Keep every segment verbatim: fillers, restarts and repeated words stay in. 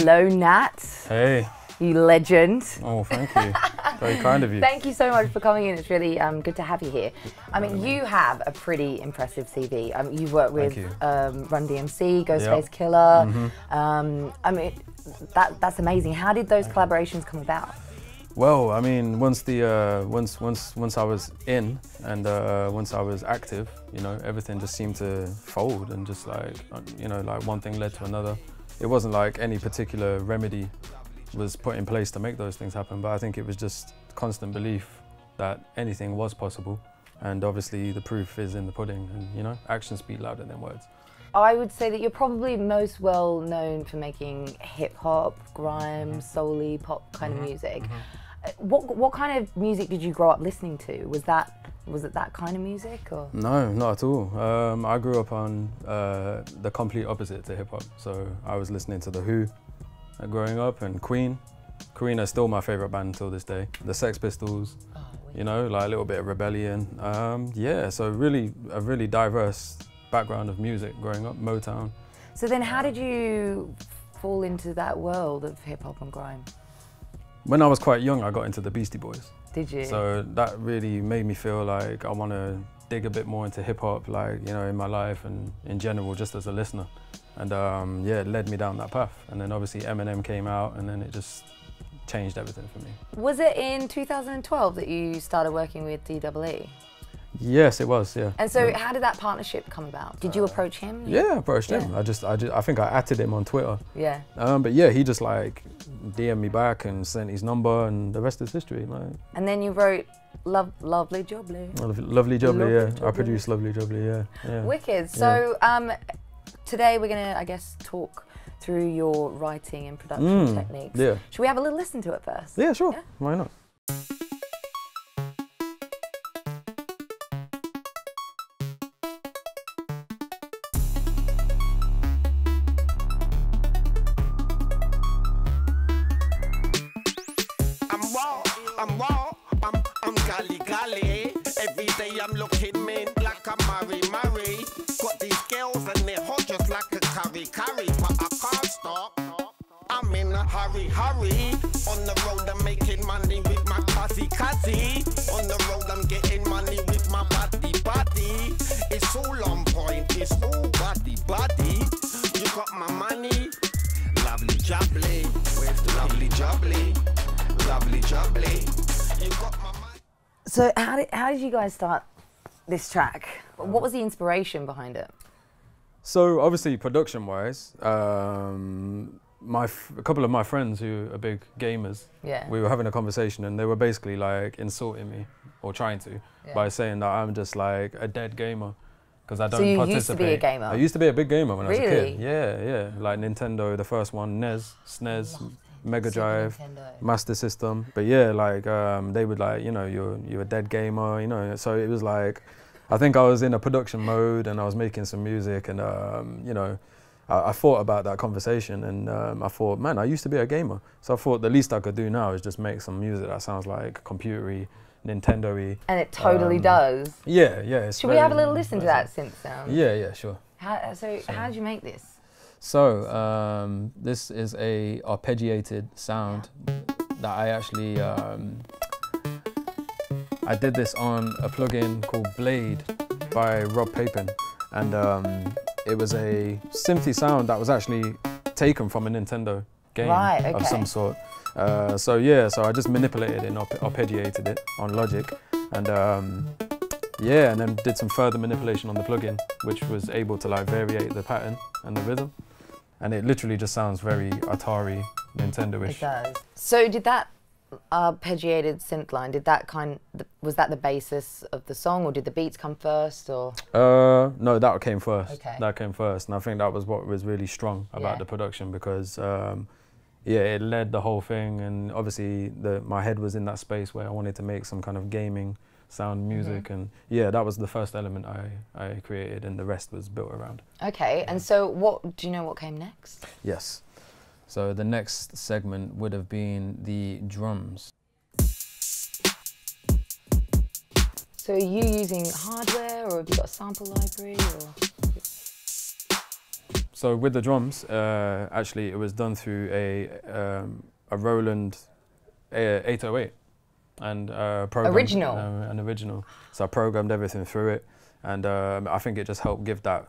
Hello, Nat. Hey. You legend. Oh, thank you. Very kind of you. Thank you so much for coming in. It's really um, good to have you here. I mean, you have a pretty impressive C V. Um, you've worked with you. um, Run D M C, Ghostface yep. Killer. Mm -hmm. um, I mean, that, that's amazing. How did those collaborations come about? Well, I mean, once the uh, once once once I was in and uh, once I was active, you know, everything just seemed to fold and just like you know, like one thing led to another. It wasn't like any particular remedy was put in place to make those things happen, but I think it was just constant belief that anything was possible, and obviously the proof is in the pudding, and you know, actions speak louder than words. I would say that you're probably most well known for making hip-hop, grime, mm-hmm. soul-y, pop kind mm-hmm. of music. Mm-hmm. What, what kind of music did you grow up listening to? Was that, was it that kind of music? Or? No, not at all. Um, I grew up on uh, the complete opposite to hip-hop, so I was listening to The Who, growing up, and Queen. Queen is still my favourite band until this day. The Sex Pistols, oh, you know, like a little bit of rebellion. Um, yeah, so really, a really diverse background of music growing up, Motown. So then how did you fall into that world of hip hop and grime? When I was quite young, I got into the Beastie Boys. Did you? So that really made me feel like I want to dig a bit more into hip hop, like, you know, in my life and in general, just as a listener. And um, yeah, it led me down that path. And then obviously Eminem came out, and then it just changed everything for me. Was it in two thousand twelve that you started working with D Double E? Yes, it was, yeah. And so yeah. how did that partnership come about? Did you uh, approach him? Yeah, I approached yeah. him. I just, I just, I think I added him on Twitter. Yeah. Um, but yeah, he just like D M'd me back and sent his number, and the rest is history. Like. And then you wrote Love, Lovely Jubbly. Lovely, lovely Jubbly, lovely yeah. Jubbly. I produced Lovely Jubbly, yeah. yeah. Wicked. So. Yeah. Um, Today we're going to, I guess, talk through your writing and production mm, techniques. Yeah. Should we have a little listen to it first? Yeah, sure. Yeah? Why not? I'm raw, I'm raw, I'm, I'm golly golly. Every day I'm looking man like I'm Mary Mary. Got these girls and they're hot just like a curry curry, but I can't stop. I'm in a hurry hurry. On the road I'm making money with my classy classy. On the road I'm getting money with my body body. It's all on point, it's all body body. You got my money, lovely jubbly, with lovely jubbly, lovely jubbly. You got my money. So how did how did you guys start this track? What was the inspiration behind it? So obviously production-wise, um, my f a couple of my friends who are big gamers, yeah. we were having a conversation and they were basically like insulting me, or trying to, yeah. by saying that I'm just like a dead gamer because I don't so you participate. Used to be a gamer? I used to be a big gamer when really? I was a kid. Yeah, yeah, like Nintendo, the first one, N E S, S N E S, Mega Drive, Master System. But yeah, like um, they would like, you know, you're you're a dead gamer, you know. So it was like, I think I was in a production mode and I was making some music, and um, you know, I, I thought about that conversation, and um, I thought, man, I used to be a gamer. So I thought the least I could do now is just make some music that sounds like computery, Nintendo-y. And it totally um, does. Yeah, yeah. It's Should very, we have a little listen to that synth sound? Yeah, yeah, sure. How, so, so how did you make this? So um, this is a arpeggiated sound that I actually. Um, I did this on a plugin called Blade by Rob Papen, and um, it was a synthy sound that was actually taken from a Nintendo game right, okay. of some sort. Uh, so yeah, so I just manipulated it and arpe arpeggiated it on Logic, and um, yeah, and then did some further manipulation on the plugin, which was able to like variate the pattern and the rhythm, and it literally just sounds very Atari, Nintendo-ish. It does. So did that arpeggiated synth line, did that kind of, was that the basis of the song, or did the beats come first, or? Uh, no, that came first. Okay. That came first, and I think that was what was really strong about yeah. the production, because um, yeah, it led the whole thing, and obviously the, my head was in that space where I wanted to make some kind of gaming sound music, mm-hmm. and yeah, that was the first element I, I created, and the rest was built around. Okay, yeah. And so what, do you know what came next? Yes. So the next segment would have been the drums. So are you using hardware, or have you got a sample library, or? So with the drums, uh, actually, it was done through a um, a Roland eight oh eight and uh, programmed, original. Uh, an original. So I programmed everything through it, and um, I think it just helped give that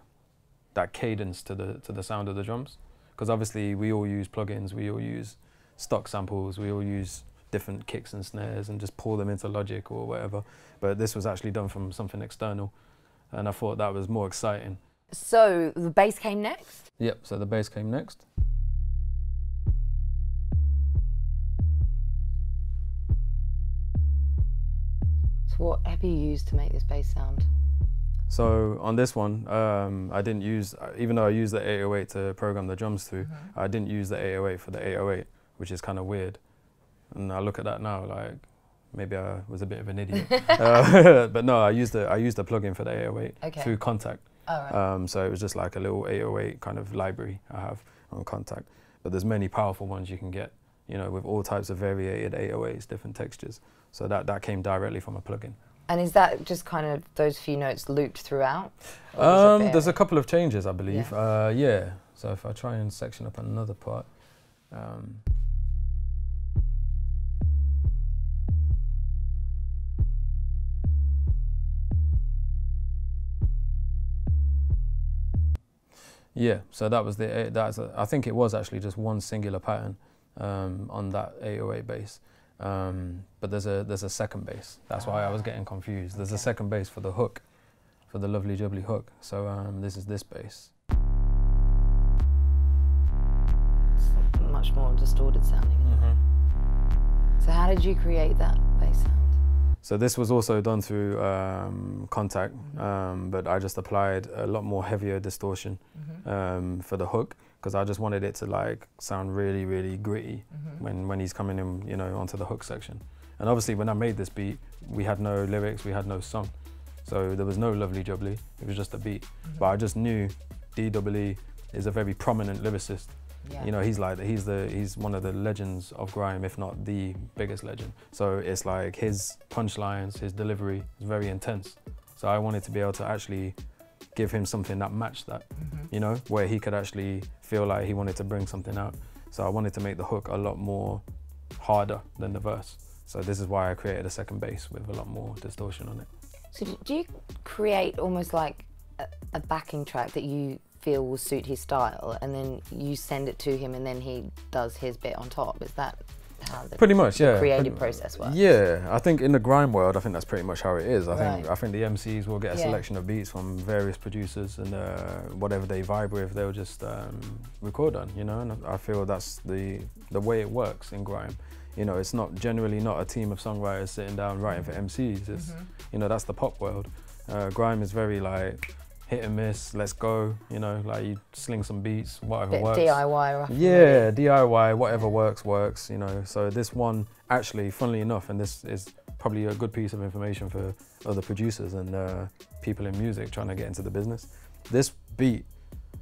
that cadence to the to the sound of the drums. Because obviously we all use plugins, we all use stock samples, we all use different kicks and snares and just pour them into Logic or whatever. But this was actually done from something external, and I thought that was more exciting. So the bass came next? Yep, so the bass came next. So what have you used to make this bass sound? So on this one, um, I didn't use, even though I used the eight oh eight to program the drums through, mm-hmm. I didn't use the eight oh eight for the eight oh eight, which is kind of weird. And I look at that now, like, maybe I was a bit of an idiot. uh, but no, I used the, I used the plugin for the eight oh eight okay. through Contact. Oh, right. um, so it was just like a little eight oh eight kind of library I have on Contact. But there's many powerful ones you can get, you know, with all types of variated eight oh eights, different textures. So that, that came directly from a plugin. And is that just kind of those few notes looped throughout? Um, there's a couple of changes, I believe. Yeah. Uh, yeah. So if I try and section up another part. Um, Yeah, so that was the, that's a, I think it was actually just one singular pattern um, on that eight oh eight bass. Um, but there's a, there's a second bass. That's why I was getting confused. There's okay. a second bass for the hook, for the Lovely Jubbly hook. So um, this is this bass. It's much more distorted sounding. Mm-hmm. So how did you create that bass sound? So this was also done through um, Contact, mm-hmm. um, but I just applied a lot more heavier distortion mm-hmm. um, for the hook, because I just wanted it to like sound really, really gritty mm-hmm. when, when he's coming in, you know, onto the hook section. And obviously when I made this beat, we had no lyrics, we had no song. So there was no Lovely Jubbly, it was just a beat. Mm-hmm. But I just knew D Double E is a very prominent lyricist. Yeah. You know, he's like, he's, the, he's one of the legends of grime, if not the biggest legend. So it's like his punchlines, his delivery is very intense. So I wanted to be able to actually give him something that matched that, mm-hmm. you know, where he could actually feel like he wanted to bring something out. So I wanted to make the hook a lot more harder than the verse. So this is why I created a second bass with a lot more distortion on it. So do you create almost like a, a backing track that you feel will suit his style, and then you send it to him, and then he does his bit on top? Is that how the pretty much, yeah. creative process works? Yeah, I think in the grime world, I think that's pretty much how it is. I right. think I think the M Cs will get a yeah. selection of beats from various producers, and uh, whatever they vibe with, they'll just um, record on. You know, and I feel that's the the way it works in grime. You know, it's not generally not a team of songwriters sitting down writing for M Cs. It's mm-hmm. you know, that's the pop world. Uh, grime is very like, hit and miss, let's go, you know, like you sling some beats, whatever bit works. D I Y, roughly. Yeah, D I Y, whatever works, works, you know. So this one, actually, funnily enough, and this is probably a good piece of information for other producers and uh, people in music trying to get into the business. This beat,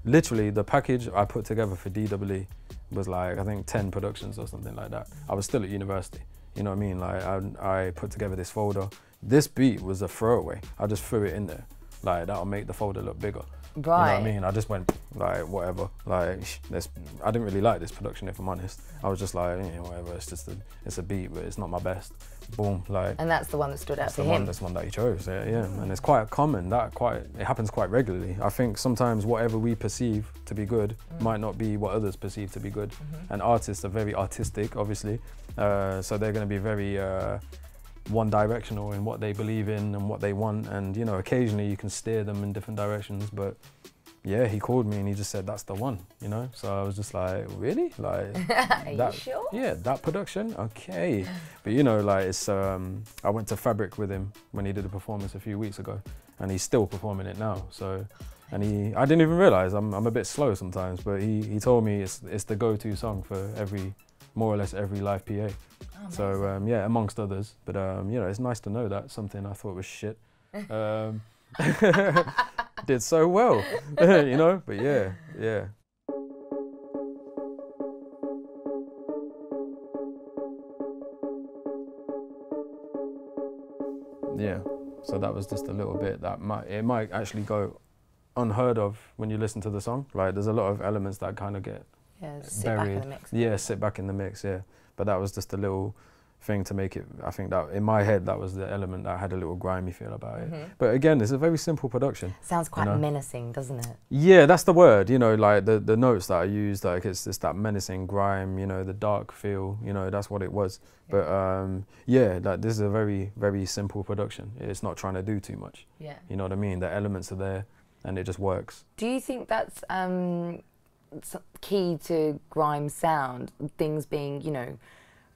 literally the package I put together for D Double E was like, I think ten productions or something like that. I was still at university, you know what I mean? Like I, I put together this folder. This beat was a throwaway. I just threw it in there. Like, that'll make the folder look bigger. Right. You know what I mean? I just went, like, whatever. Like, this, I didn't really like this production, if I'm honest. I was just like, yeah, whatever, it's just a, it's a beat, but it's not my best. Boom, like. And that's the one that stood out for him? One, that's the one that he chose, yeah, yeah. Mm. And it's quite common, that quite, it happens quite regularly. I think sometimes whatever we perceive to be good mm. might not be what others perceive to be good. Mm-hmm. And artists are very artistic, obviously. Uh, so they're gonna be very, uh, one directional in what they believe in and what they want, and you know, occasionally you can steer them in different directions, but yeah, he called me and he just said that's the one, you know. So I was just like, really? Like Are that, you sure? Yeah, that production? Okay. But you know, like it's um I went to Fabric with him when he did a performance a few weeks ago, and he's still performing it now. So and he I didn't even realise, I'm I'm a bit slow sometimes, but he, he told me it's it's the go-to song for every more or less every live P A. Oh, nice. So um, yeah, amongst others. But um, you know, it's nice to know that something I thought was shit um, did so well, you know. But yeah, yeah. Yeah, so that was just a little bit that might, it might actually go unheard of when you listen to the song. Like, there's a lot of elements that kind of get yeah, sit buried. Back in the mix. Yeah, sit back in the mix, yeah. But that was just a little thing to make it, I think that, in my head, that was the element that had a little grimy feel about it. Mm-hmm. But again, it's a very simple production. Sounds quite you know? menacing, doesn't it? Yeah, that's the word, you know, like the, the notes that I used, like it's just that menacing grime, you know, the dark feel, you know, that's what it was. Yeah. But um, yeah, like this is a very, very simple production. It's not trying to do too much. Yeah. You know what I mean? The elements are there and it just works. Do you think that's um, key to grime sound, things being, you know,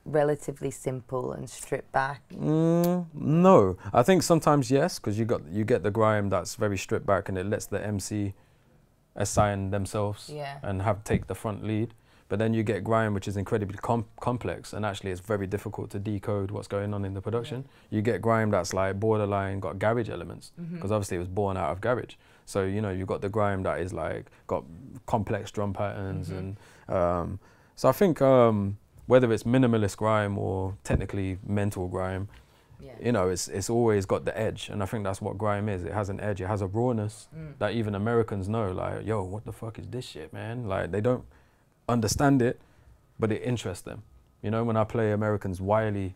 relatively simple and stripped back? Mm, no, I think sometimes yes, because you got you get the grime that's very stripped back, and it lets the M C assign themselves yeah. and have take the front lead. But then you get grime which is incredibly com complex, and actually it's very difficult to decode what's going on in the production. Yeah. You get grime that's like borderline got garage elements, because mm-hmm. obviously it was born out of garage. So you know you got the grime that is like got complex drum patterns, mm-hmm. and um, so I think. Um, Whether it's minimalist grime or technically mental grime, yeah. you know, it's it's always got the edge, and I think that's what grime is. It has an edge. It has a rawness mm. that even Americans know. Like, yo, what the fuck is this shit, man? Like, they don't understand it, but it interests them. You know, when I play Americans, Wiley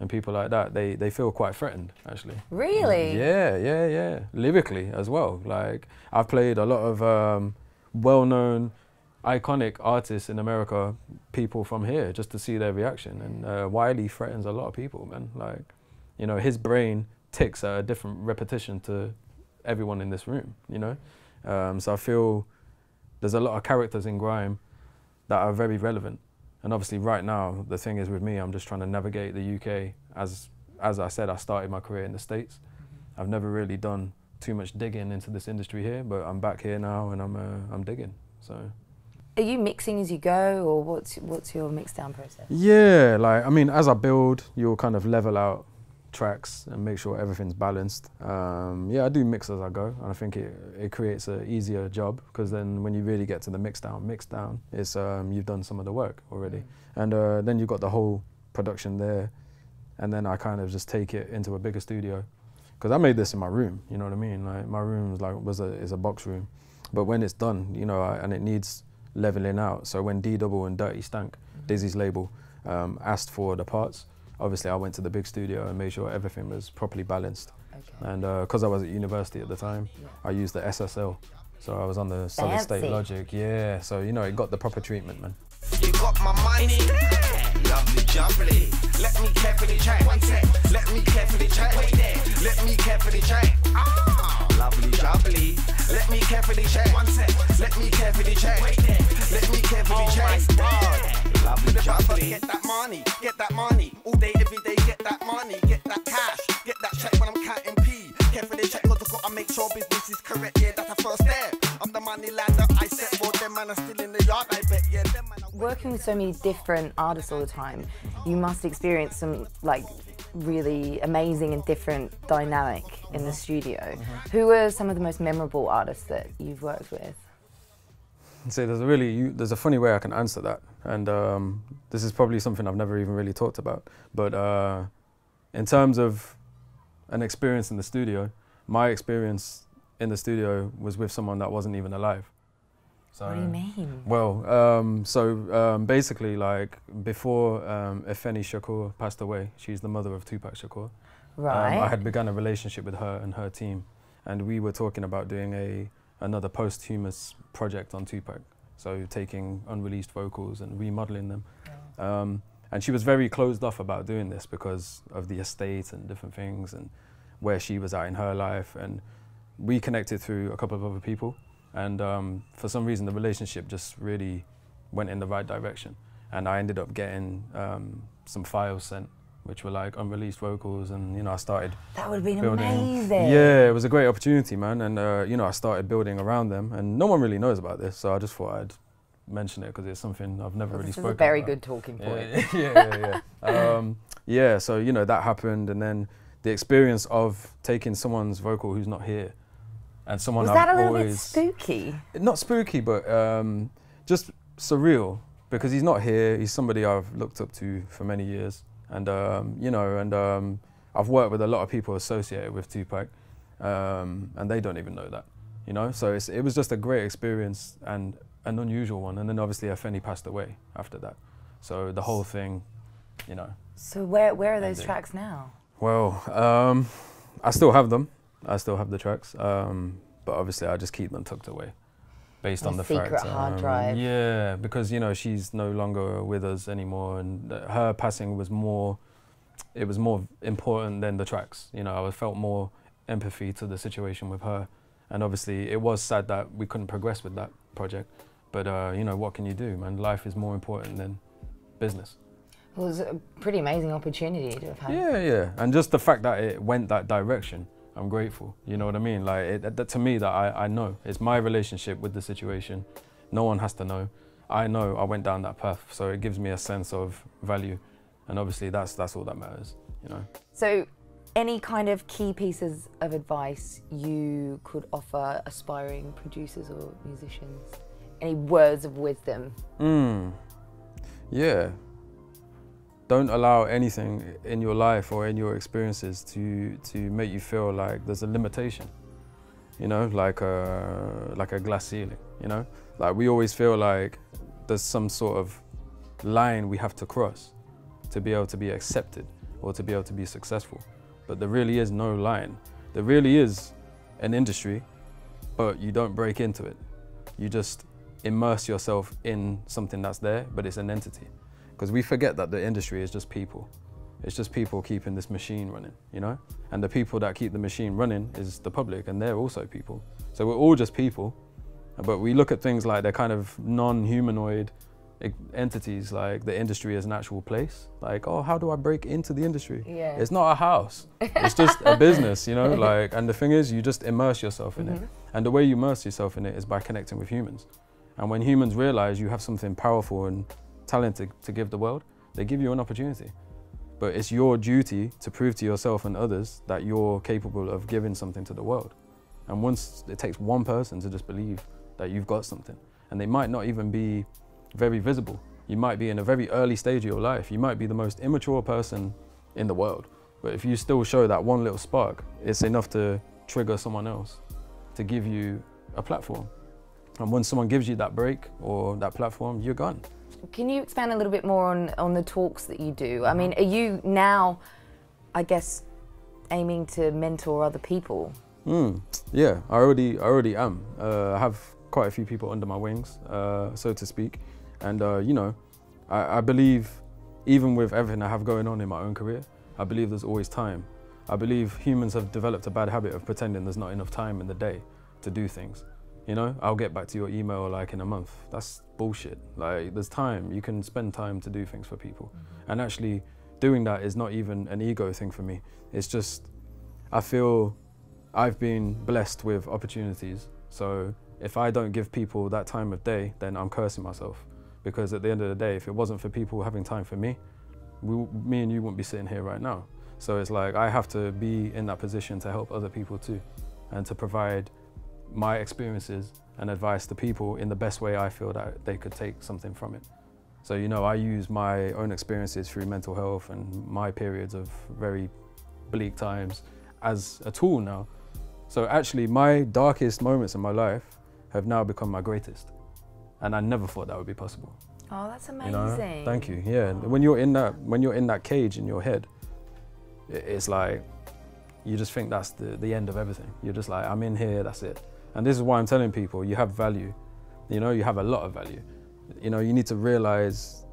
and people like that, they they feel quite threatened, actually. Really? Yeah, yeah, yeah. Lyrically as well. Like, I've played a lot of um, well-known, iconic artists in America, people from here, just to see their reaction. And uh, Wiley threatens a lot of people, man. Like, you know, his brain ticks at a different repetition to everyone in this room, you know? Um, so I feel there's a lot of characters in grime that are very relevant. And obviously right now, the thing is with me, I'm just trying to navigate the U K. As, as I said, I started my career in the States. Mm-hmm. I've never really done too much digging into this industry here, but I'm back here now and I'm, uh, I'm digging, so. Are you mixing as you go, or what's what's your mix down process? Yeah, like I mean, as I build, you'll kind of level out tracks and make sure everything's balanced. Um, yeah, I do mix as I go, and I think it it creates an easier job, because then when you really get to the mix down, mix down, it's um, you've done some of the work already, mm. and uh, then you've got the whole production there, and then I kind of just take it into a bigger studio, because I made this in my room. You know what I mean? Like my room was like was a is a box room, but when it's done, you know, I, and it needs leveling out. So when D Double and Dirty Stank, mm-hmm. Dizzy's label, um, asked for the parts, obviously I went to the big studio and made sure everything was properly balanced. Okay. And because uh, I was at university at the time, yeah. I used the S S L. So I was on the solid Fancy. state Logic. Yeah. So you know, it got the proper treatment, man. You got my mind in there. Lovely Jubbly. Let me carefully check. One sec. Let me carefully check. Wait there. Let me carefully check. Ah. Lovely Jubbly. Let me carefully check. One sec. Let me carefully check. Wait there. Let me carefully oh check. My God. Lovely Jubbly. Get that money. Get that money. All day, every day. Get that money. Get that cash. Get that check when I'm counting P. Carefully check, cause I gotta make sure business is correct. Yeah, that's the first step. I'm the money ladder. I set for them man are still in the yard. I bet yeah. Them man working with so many different artists all the time, you must experience some like really amazing and different dynamic in the studio. Mm-hmm. Who are some of the most memorable artists that you've worked with? See, there's a really you, there's a funny way I can answer that, and um, this is probably something I've never even really talked about. But uh, in terms of an experience in the studio, my experience in the studio was with someone that wasn't even alive. So, what do you mean? Well, um, so um, basically, like before um, Afeni Shakur passed away, she's the mother of Tupac Shakur. Right. Um, I had begun a relationship with her and her team, and we were talking about doing a another posthumous project on Tupac. So taking unreleased vocals and remodeling them. Yeah. Um, and she was very closed off about doing this because of the estate and different things and where she was at in her life. And we connected through a couple of other people. And um, for some reason, the relationship just really went in the right direction. And I ended up getting um, some files sent, which were like unreleased vocals. And, you know, I started That would have been building. amazing. Yeah, it was a great opportunity, man. And, uh, you know, I started building around them. And no one really knows about this, so I just thought I'd mention it because it's something I've never well, really spoken about. This is a very about. good talking point. Yeah, yeah, yeah. Yeah. um, yeah, so, you know, that happened. And then the experience of taking someone's vocal who's not here. And someone Was that I've a little always, bit spooky? Not spooky, but um, just surreal, because he's not here. He's somebody I've looked up to for many years. And, um, you know, and um, I've worked with a lot of people associated with Tupac, um, and they don't even know that. you know. So it's, it was just a great experience and an unusual one. And then obviously Afeni passed away after that. So the whole thing, you know. So where, where are those ended. tracks now? Well, um, I still have them. I still have the tracks, um, but obviously I just keep them tucked away based on the fact. Secret hard drive. Yeah, because, you know, she's no longer with us anymore, and her passing was more, it was more important than the tracks. You know, I felt more empathy to the situation with her. And obviously it was sad that we couldn't progress with that project, but uh, you know, what can you do, man? Life is more important than business. Well, it was a pretty amazing opportunity to have had. Yeah, yeah, and just the fact that it went that direction, I'm grateful, you know what I mean? Like, it, that, to me, that I, I know. It's my relationship with the situation. No one has to know. I know I went down that path, so it gives me a sense of value. And obviously that's, that's all that matters, you know? So any kind of key pieces of advice you could offer aspiring producers or musicians? Any words of wisdom? Mm, yeah. Don't allow anything in your life or in your experiences to, to make you feel like there's a limitation, you know, like a, like a glass ceiling, you know? Like, we always feel like there's some sort of line we have to cross to be able to be accepted or to be able to be successful. But there really is no line. There really is an industry, but you don't break into it. You just immerse yourself in something that's there, but it's an entity. Because we forget that the industry is just people. It's just people keeping this machine running, you know? And the people that keep the machine running is the public, and they're also people. So we're all just people, but we look at things like they're kind of non-humanoid entities, like the industry is an actual place. Like, oh, how do I break into the industry? Yeah. It's not a house, it's just a business, you know? Like, and the thing is, you just immerse yourself in mm-hmm. it. And the way you immerse yourself in it is by connecting with humans. And when humans realize you have something powerful and talented to give the world, they give you an opportunity. But it's your duty to prove to yourself and others that you're capable of giving something to the world. And once it takes one person to just believe that you've got something, and they might not even be very visible. You might be in a very early stage of your life. You might be the most immature person in the world. But if you still show that one little spark, it's enough to trigger someone else to give you a platform. And when someone gives you that break or that platform, you're gone. Can you expand a little bit more on, on the talks that you do? I mean, are you now, I guess, aiming to mentor other people? Mm, yeah, I already, I already am. Uh, I have quite a few people under my wings, uh, so to speak. And, uh, you know, I, I believe, even with everything I have going on in my own career, I believe there's always time. I believe humans have developed a bad habit of pretending there's not enough time in the day to do things. You know, I'll get back to your email like in a month. That's bullshit. Like, there's time. You can spend time to do things for people. Mm-hmm. And actually, doing that is not even an ego thing for me. It's just, I feel I've been blessed with opportunities. So if I don't give people that time of day, then I'm cursing myself. Because at the end of the day, if it wasn't for people having time for me, we, me and you wouldn't be sitting here right now. So it's like, I have to be in that position to help other people too, and to provide my experiences and advice to people in the best way I feel that they could take something from it. So, you know, I use my own experiences through mental health and my periods of very bleak times as a tool now. So actually, my darkest moments in my life have now become my greatest. And I never thought that would be possible. Oh, that's amazing. You know? Thank you, yeah. Oh. When you're in that, when you're in that cage in your head, it's like, you just think that's the, the end of everything. You're just like, I'm in here, that's it. And this is why I'm telling people, you have value. You know, you have a lot of value. You know, you need to realize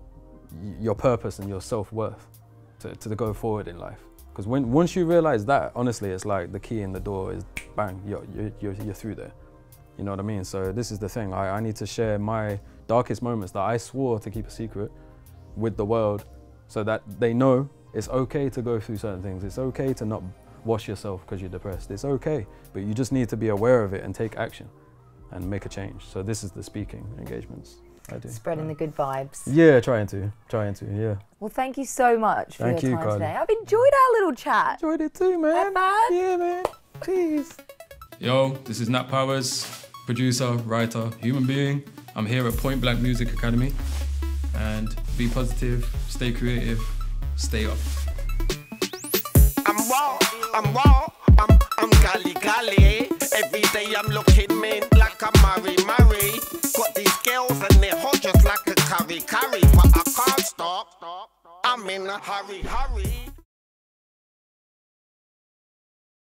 your purpose and your self-worth to, to go forward in life. Because when once you realize that, honestly, it's like the key in the door is bang, you're, you're, you're through there. You know what I mean? So this is the thing, I, I need to share my darkest moments that I swore to keep a secret with the world, so that they know it's okay to go through certain things. It's okay to not wash yourself because you're depressed. It's okay, but you just need to be aware of it and take action and make a change. So this is the speaking engagements I do. Spreading right. the good vibes. Yeah, trying to, trying to, yeah. Well, thank you so much for thank your you, time Carly. today. I've enjoyed our little chat. Enjoyed it too, man. Bad. Yeah, man, please. Yo, this is Nat Powers, producer, writer, human being. I'm here at Point Blank Music Academy, and be positive, stay creative, stay up. I'm raw, I'm raw, I'm, I'm gali gali, every day. day I'm looking mean like a Murray Murray. Got these girls and they're hot just like a curry curry. But I can't stop, I'm in a hurry hurry.